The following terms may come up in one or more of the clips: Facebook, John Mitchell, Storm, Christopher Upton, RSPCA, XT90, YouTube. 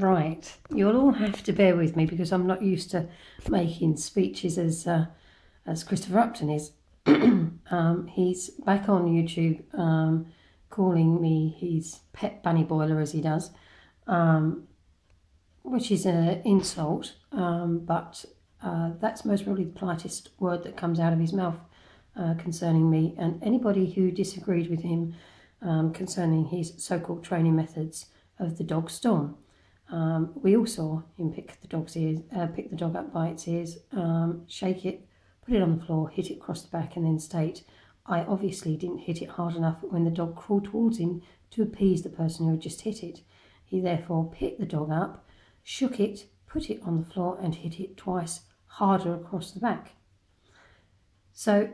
Right, you'll all have to bear with me because I'm not used to making speeches as Christopher Upton is. He's back on YouTube calling me his pet bunny boiler, as he does, which is an insult, but that's most probably the politest word that comes out of his mouth concerning me and anybody who disagreed with him concerning his so-called training methods of the dog Storm. We all saw him pick the dog up by its ears, shake it, put it on the floor, hit it across the back, and then state, "I obviously didn't hit it hard enough when the dog crawled towards him to appease the person who had just hit it." He therefore picked the dog up, shook it, put it on the floor, and hit it twice harder across the back. So,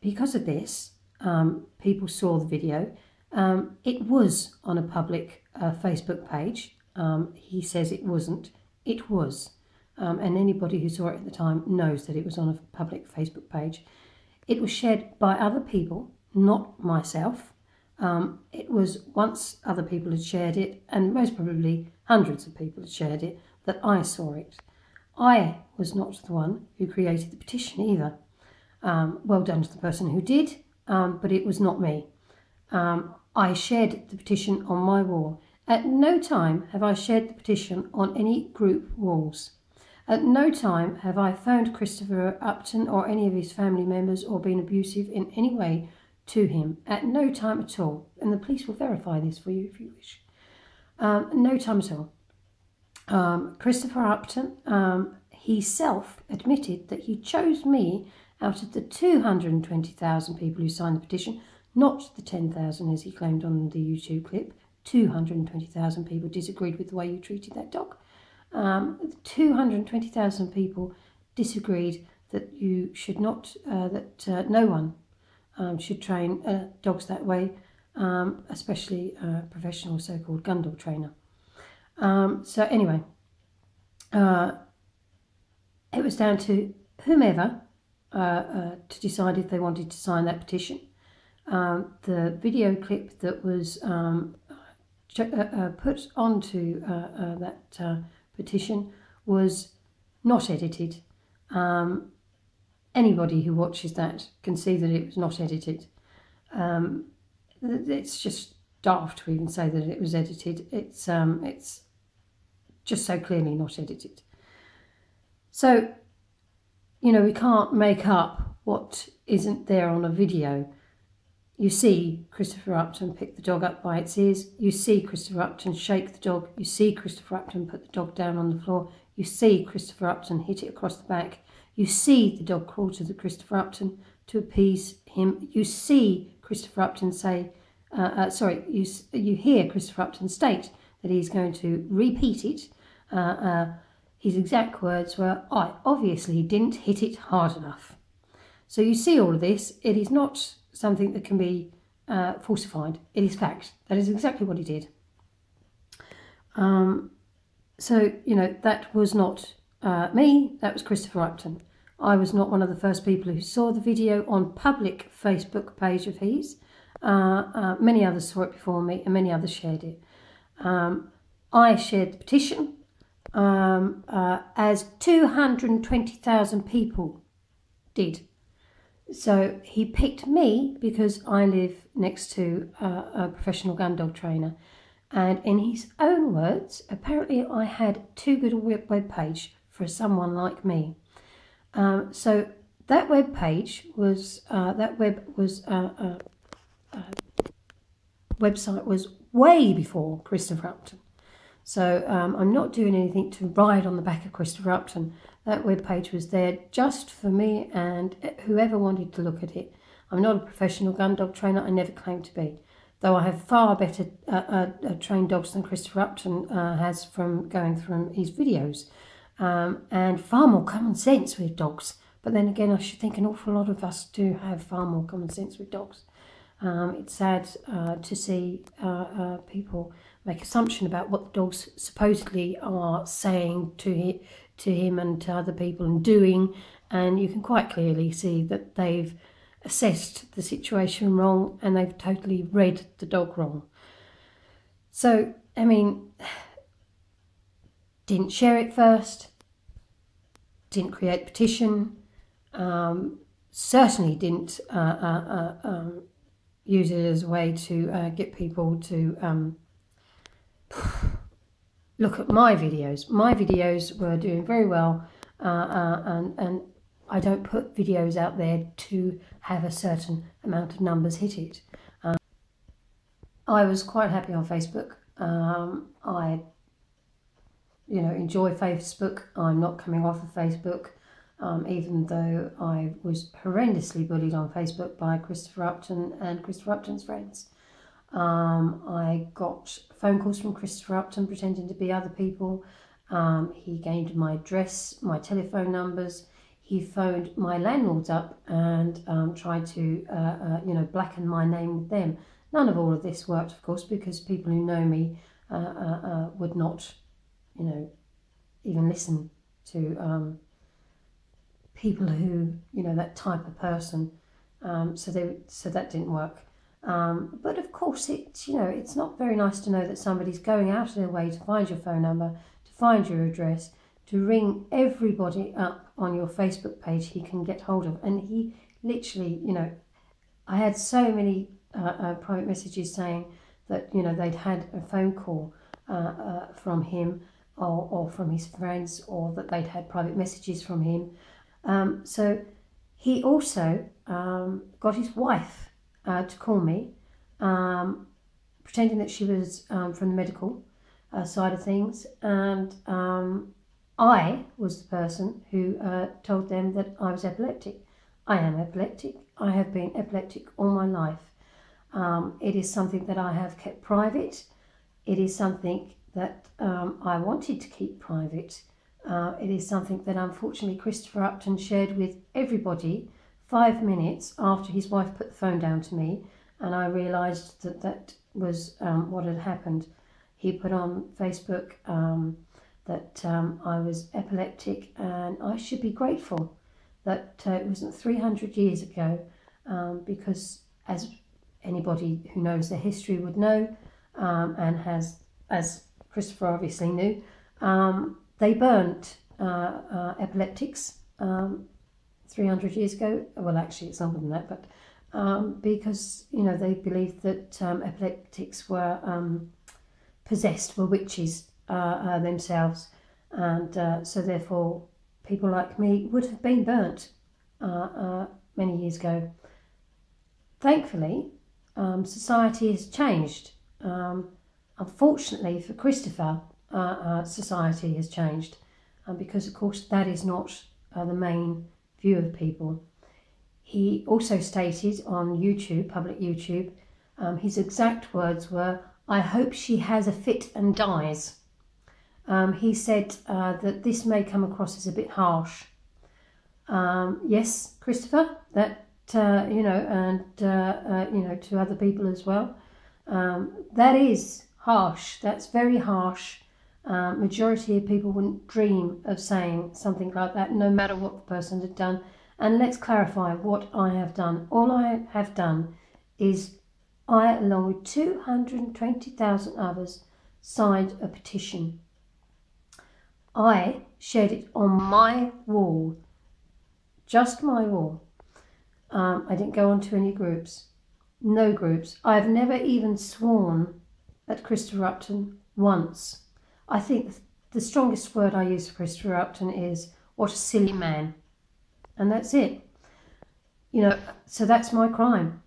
because of this, people saw the video. It was on a public Facebook page. He says it wasn't. It was. And anybody who saw it at the time knows that it was on a public Facebook page. It was shared by other people, not myself. It was once other people had shared it, and most probably hundreds of people had shared it, that I saw it. I was not the one who created the petition either. Well done to the person who did, but it was not me. I shared the petition on my wall. At no time have I shared the petition on any group walls. At no time have I phoned Christopher Upton or any of his family members or been abusive in any way to him. At no time at all. And the police will verify this for you if you wish. No time at all. Christopher Upton, himself admitted that he chose me out of the 220,000 people who signed the petition, not the 10,000 as he claimed on the YouTube clip. 220,000 people disagreed with the way you treated that dog. 220,000 people disagreed that you should not, that no one should train dogs that way, especially a professional so-called gun dog trainer. So anyway, it was down to whomever to decide if they wanted to sign that petition. The video clip that was put onto that petition was not edited. Anybody who watches that can see that it was not edited. It's just daft to even say that it was edited. It's just so clearly not edited. So, you know, we can't make up what isn't there on a video. You see Christopher Upton pick the dog up by its ears. You see Christopher Upton shake the dog. You see Christopher Upton put the dog down on the floor. You see Christopher Upton hit it across the back. You see the dog crawl to the Christopher Upton to appease him. You see Christopher Upton say, you hear Christopher Upton state that he's going to repeat it. His exact words were, "I obviously didn't hit it hard enough." So you see all of this. It is not something that can be falsified. It is fact. That is exactly what he did. So, you know, that was not me. That was Christopher Upton. I was not one of the first people who saw the video on public Facebook page of his. Many others saw it before me and many others shared it. I shared the petition as 220,000 people did. So he picked me because I live next to a professional gun dog trainer, and in his own words, apparently I had too good a web page for someone like me. So that web page was website was way before Christopher Upton. So I'm not doing anything to ride on the back of Christopher Upton. That webpage was there just for me and whoever wanted to look at it. I'm not a professional gun dog trainer. I never claimed to be. Though I have far better trained dogs than Christopher Upton has from going through his videos. And far more common sense with dogs. But then again, I should think an awful lot of us do have far more common sense with dogs. It's sad to see people make assumption about what the dogs supposedly are saying to him and to other people and doing, and you can quite clearly see that they've assessed the situation wrong and they've totally read the dog wrong. So, I mean, didn't share it first, didn't create petition, certainly didn't use it as a way to get people to look at my videos. My videos were doing very well, and I don't put videos out there to have a certain amount of numbers hit it. I was quite happy on Facebook. I, you know, enjoy Facebook. I'm not coming off of Facebook, even though I was horrendously bullied on Facebook by Christopher Upton and Christopher Upton's friends. I got phone calls from Christopher Upton pretending to be other people. He gained my address, my telephone numbers. He phoned my landlords up and tried to, you know, blacken my name with them. None of all of this worked, of course, because people who know me would not, you know, even listen to people who, you know, that type of person. So that didn't work. But of course, it's, you know, it's not very nice to know that somebody's going out of their way to find your phone number, to find your address, to ring everybody up on your Facebook page he can get hold of. And he literally, you know, I had so many private messages saying that, you know, they'd had a phone call from him or from his friends, or that they'd had private messages from him. So he also got his wife to call me, pretending that she was from the medical side of things, and I was the person who told them that I was epileptic. I am epileptic. I have been epileptic all my life. It is something that I have kept private. It is something that I wanted to keep private. It is something that unfortunately Christopher Upton shared with everybody 5 minutes after his wife put the phone down to me, and I realised that that was what had happened. He put on Facebook that I was epileptic, and I should be grateful that it wasn't 300 years ago, because as anybody who knows their history would know, and has, as Christopher obviously knew, they burnt epileptics 300 years ago. Well, actually, it's longer than that, but because, you know, they believed that epileptics were possessed, were witches themselves, and so therefore people like me would have been burnt many years ago. Thankfully, society has changed. Unfortunately for Christopher, society has changed, because of course that is not the main view of people. He also stated on YouTube, public YouTube, his exact words were, "I hope she has a fit and dies." He said that this may come across as a bit harsh. Yes, Christopher, that, you know, and, you know, to other people as well. That is harsh. That's very harsh. Majority of people wouldn't dream of saying something like that, no matter what the person had done. And let's clarify what I have done. All I have done is I, along with 220,000 others, signed a petition. I shared it on my wall, just my wall. I didn't go on to any groups, no groups. I've never even sworn at Christopher Upton once. I think the strongest word I use for Christopher Upton is, "What a silly man." And that's it. You know, so that's my crime.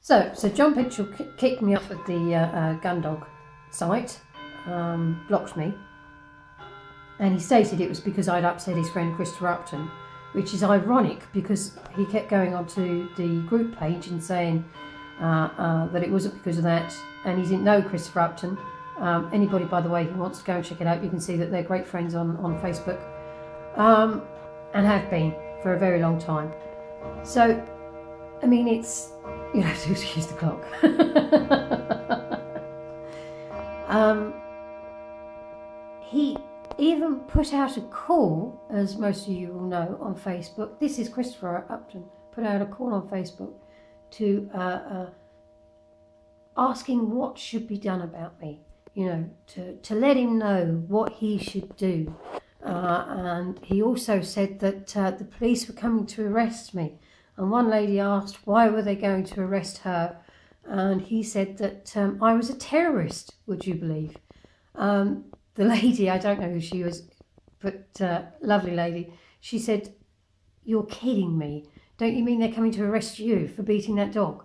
So John Mitchell kicked me off of the Gundog site, blocked me, and he stated it was because I'd upset his friend Christopher Upton, which is ironic because he kept going onto the group page and saying that it wasn't because of that, and he didn't know Christopher Upton. Anybody, by the way, who wants to go and check it out, you can see that they're great friends on Facebook, and have been for a very long time. So, I mean, it's, you know, to use the clock. He even put out a call, as most of you will know, on Facebook. This is Christopher Upton, put out a call on Facebook to asking what should be done about me. you know, to let him know what he should do. And he also said that the police were coming to arrest me. And one lady asked, why were they going to arrest her? And he said that I was a terrorist, would you believe? The lady, I don't know who she was, but lovely lady, she said, you're kidding me. Don't you mean they're coming to arrest you for beating that dog?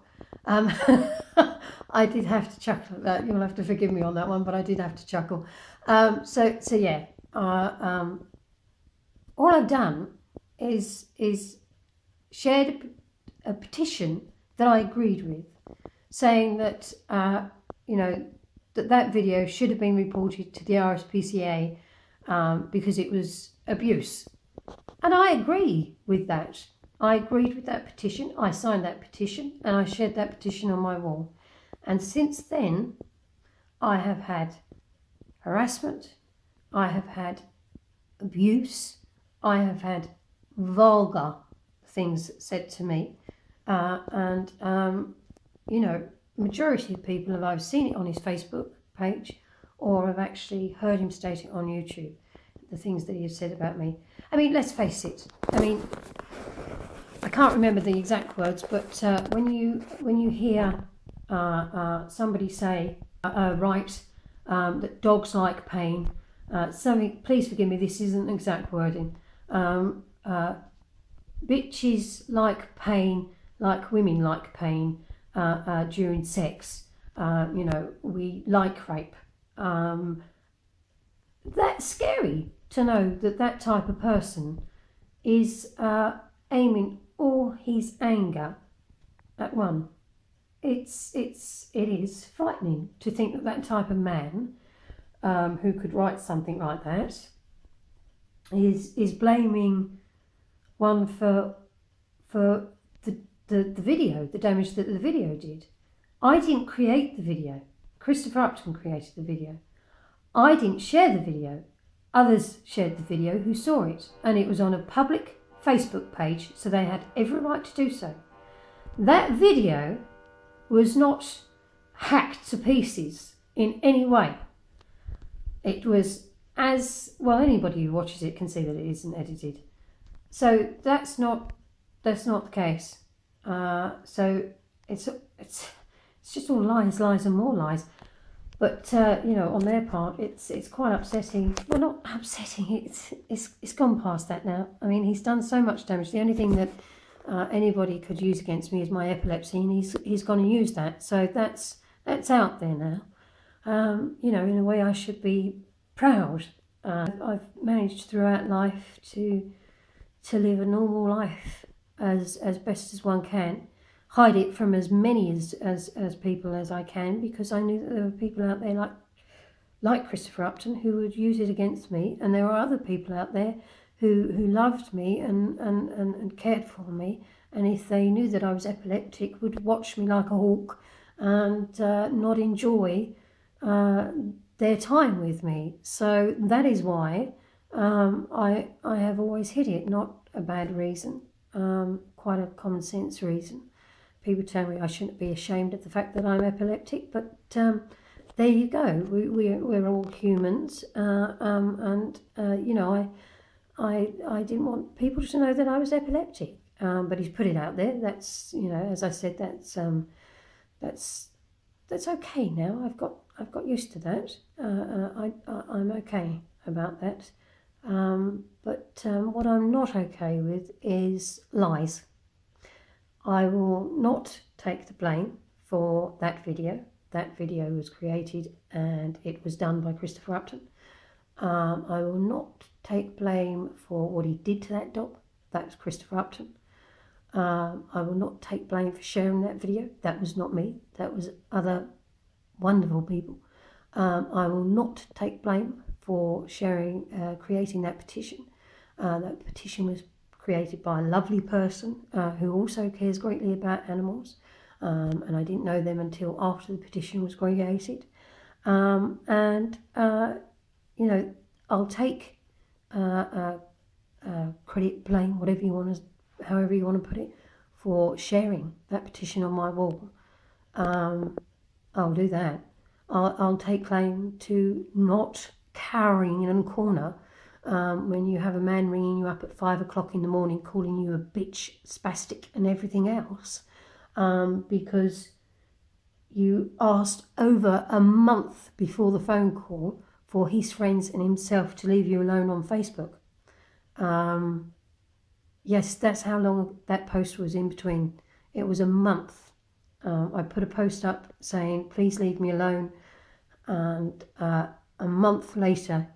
I did have to chuckle at that. You'll have to forgive me on that one, but I did have to chuckle. So yeah, all I've done is shared a petition that I agreed with, saying that you know, that video should have been reported to the RSPCA because it was abuse, and I agree with that. I agreed with that petition, I signed that petition, and I shared that petition on my wall. And since then, I have had harassment, I have had abuse, I have had vulgar things said to me. You know, majority of people have either seen it on his Facebook page or have actually heard him state it on YouTube, the things that he has said about me. I mean, let's face it, I mean, I can't remember the exact words, but when you hear somebody say, right, that dogs like pain, something, please forgive me, this isn't exact wording, bitches like pain, like women like pain during sex, you know, we like rape. That's scary to know that that type of person is aiming all his anger at one. It is frightening to think that that type of man who could write something like that is blaming one for the video, the damage that the video did. I didn't create the video. Christopher Upton created the video. I didn't share the video. Others shared the video who saw it, and it was on a public Facebook page, so they had every right to do so. That video was not hacked to pieces in any way. It was, as well, anybody who watches it can see that it isn't edited. So that's not the case. So it's just all lies, lies and more lies. But you know, on their part, it's quite upsetting. Well, not upsetting. It's gone past that now. I mean, he's done so much damage. The only thing that anybody could use against me is my epilepsy, and he's going to use that. So that's out there now. You know, in a way, I should be proud. I've managed throughout life to live a normal life as best as one can. Hide it from as many as people as I can, because I knew that there were people out there like Christopher Upton who would use it against me, and there were other people out there who loved me and cared for me, and if they knew that I was epileptic would watch me like a hawk and not enjoy their time with me. So that is why I have always hid it, not a bad reason, quite a common sense reason. People tell me I shouldn't be ashamed of the fact that I'm epileptic, but there you go. We're all humans, you know, I didn't want people to know that I was epileptic, but he's put it out there. That's, you know, as I said, that's okay now. I've got used to that. I'm okay about that, but what I'm not okay with is lies. I will not take the blame for that video. That video was created and it was done by Christopher Upton. I will not take blame for what he did to that dog. That's Christopher Upton. I will not take blame for sharing that video. That was not me. That was other wonderful people. I will not take blame for creating that petition. That petition was created by a lovely person who also cares greatly about animals, and I didn't know them until after the petition was created. You know, I'll take credit, blame, whatever you want to, however you want to put it, for sharing that petition on my wall. I'll do that. I'll take claim to not cowering in a corner when you have a man ringing you up at 5 o'clock in the morning calling you a bitch, spastic and everything else, because you asked over a month before the phone call for his friends and himself to leave you alone on Facebook. Yes, that's how long that post was in between. It was a month. I put a post up saying, please leave me alone. And a month later,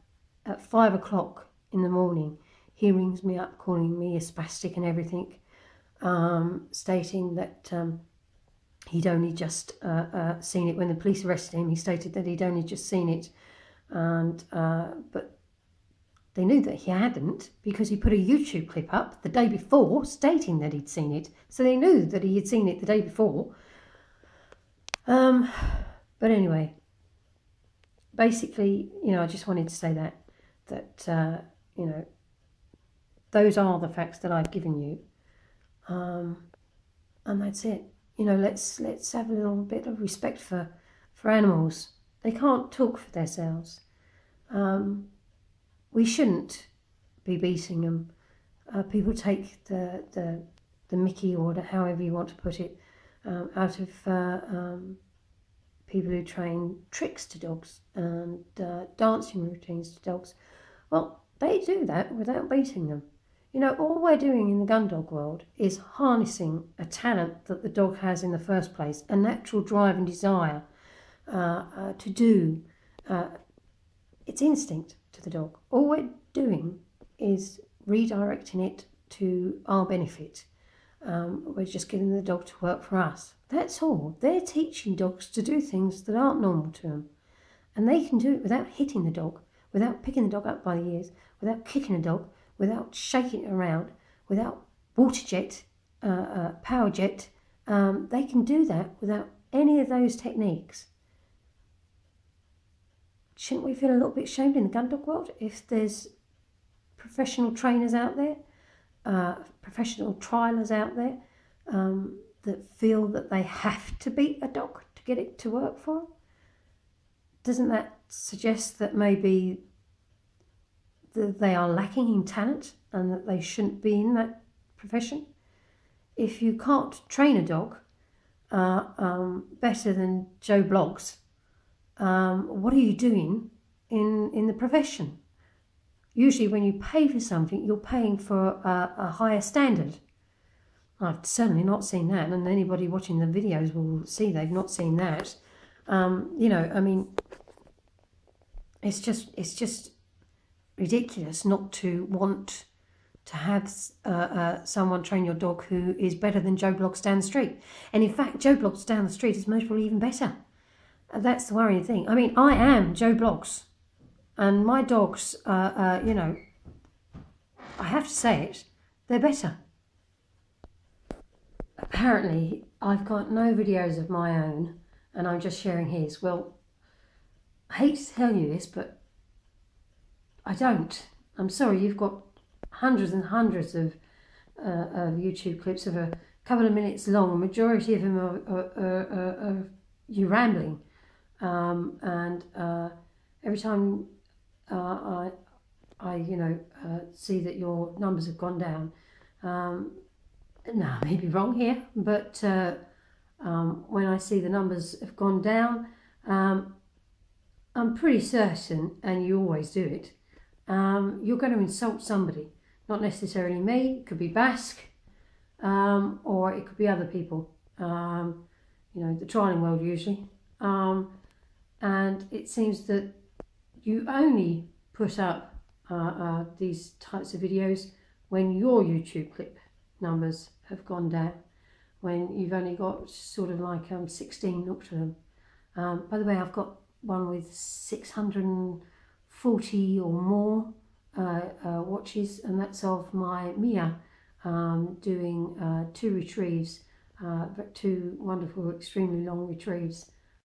at 5 o'clock in the morning, he rings me up calling me a spastic and everything, stating that he'd only just seen it. When the police arrested him, he stated that he'd only just seen it. And but they knew that he hadn't, because he put a YouTube clip up the day before stating that he'd seen it. So they knew that he had seen it the day before. But anyway, basically, you know, I just wanted to say that you know, those are the facts that I've given you, and that's it. You know, let's have a little bit of respect for animals. They can't talk for themselves. We shouldn't be beating them. People take the Mickey, or however you want to put it, out of people who train tricks to dogs and dancing routines to dogs. Well, they do that without beating them. You know, all we're doing in the gun dog world is harnessing a talent that the dog has in the first place, a natural drive and desire to do its instinct to the dog. All we're doing is redirecting it to our benefit. We're just giving the dog to work for us. That's all. They're teaching dogs to do things that aren't normal to them. And they can do it without hitting the dog, without picking the dog up by the ears, without kicking the dog, without shaking it around, without water jet, power jet. They can do that without any of those techniques. Shouldn't we feel a little bit ashamed in the gun dog world if there's professional trainers out there, professional trialers out there that feel that they have to beat a dog to get it to work for them? Doesn't that suggest that maybe that they are lacking in talent and that they shouldn't be in that profession? If you can't train a dog better than Joe Bloggs, what are you doing in the profession? Usually when you pay for something, you're paying for a higher standard. I've certainly not seen that, and anybody watching the videos will see they've not seen that. You know, I mean, it's just ridiculous not to want to have someone train your dog who is better than Joe Bloggs down the street. And in fact, Joe Bloggs down the street is most probably even better. That's the worrying thing. I mean, I am Joe Bloggs, and my dogs, you know, I have to say it, they're better. Apparently, I've got no videos of my own, and I'm just sharing his. Well, I hate to tell you this, but I don't. I'm sorry, you've got hundreds and hundreds of YouTube clips of a couple of minutes long. The majority of them are you rambling. Every time I you know, see that your numbers have gone down, now I may be wrong here, but when I see the numbers have gone down, I'm pretty certain, and you always do it, you're going to insult somebody. Not necessarily me, it could be Basque, or it could be other people, you know, the trialing world usually. And it seems that you only put up these types of videos when your YouTube clip numbers have gone down, when you've only got sort of like 16 looked at them. By the way, I've got one with 640 or more watches, and that's of my Mia doing two retrieves, two wonderful extremely long retrieves